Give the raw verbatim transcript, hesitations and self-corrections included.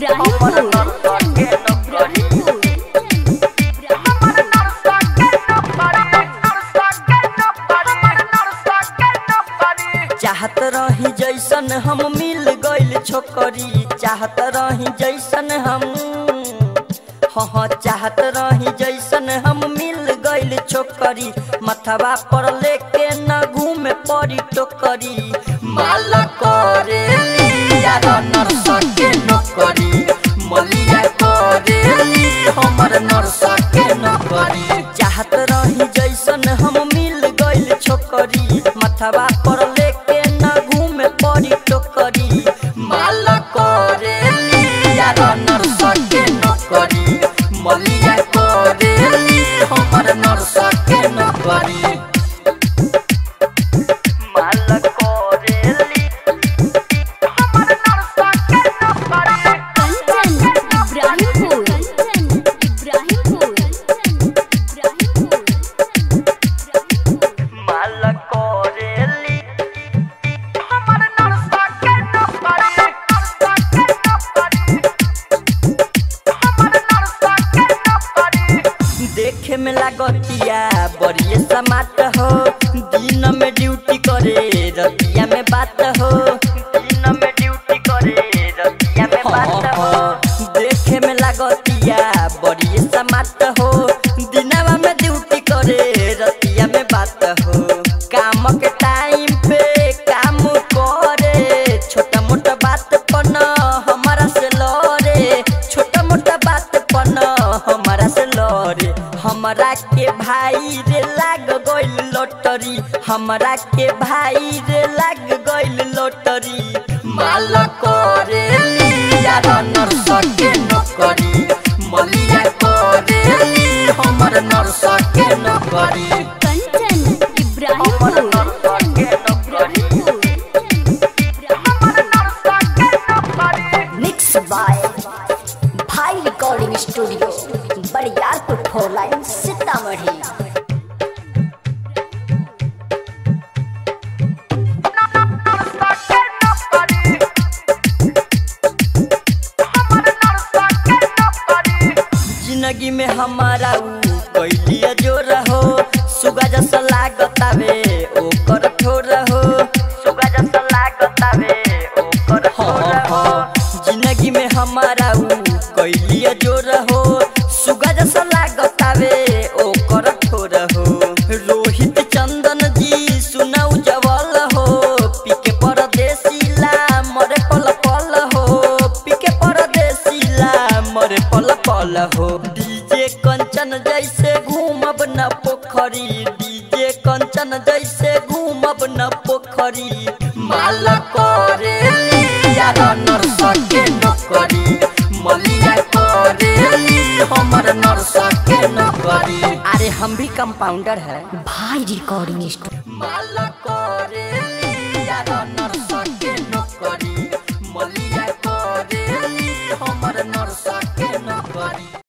चाहत रही जैसन हम मिल गइल छोकरी, चाहत रही जैसन हम हाँ चाहत रही जैसन हम मिल गइल छोकरी। मथवा पर लेके न घूमे पड़ी टोकरी, माल करे लिया नर्स के नौकरी, मलिया करे लिया हमर नर्स के नौकरी। चाहत रही जैसन हम मिल गइल छोकरी, मथवा पर मलिया करे ली हमर नर्स के नौकरी, माल करे ली हमर नर्स के नौकरी। कंचन इब्राहिमपुर, कंचन इब्राहिमपुर, इब्राहिमपुर, माल करे ली हमर नर्स के नौकरी। देखे में लागतिया बड़ी समात हो, दिन में ड्यूटी करे रतिया में बात हो, दिन में ड्यूटी करे रतिया में बात हो। देखे में लागतिया बड़ी समात हो, दिनवा में ड्यूटी करे रतिया में बात हो। काम के टाइम पे काम करे, छोटा मोटा बात पर न हमारा से लड़े, छोटा मोटा बात पर न हमारा से लड़े। हमरा के भाई रे लाग गइल लॉटरी, हमरा के भाई रे लाग गइल लॉटरी। माल करे लिया नर्स के नौकरी, मलिया करे लिया हमर नर्स के नौकरी। कंचन इब्राहिमपुर, मिक्स बाय भाई recording studio, Bariyarpur four line, Sitamarhi. जिंदगी में हमारा ऊ कैलिया जो रहो, सुगा जैसा लागतावे ओकर थोर हो, सुगा जैसा लागतावे ओकर थोर हो। जिंदगी में हमारा ऊ कैलिया जो रहो, सुगा जैसा लागतावे ओकर थोर हो। रोहित चंदन जी सुनाऊ जवल हो, पीके परदेशी ला मरे पल पल हो, पीके परदेशी ला मरे पल पल हो। डीजे कंचन जैसे घूमब न पोखरी, डीजे कंचन जैसे घूमब न पोखरी। माल करे लिया नर्स के नौकरी, मलिया करे हमर नर्स के नौकरी। अरे हम भी कंपाउंडर है भाई रिकॉर्डिंग स्टूडियो।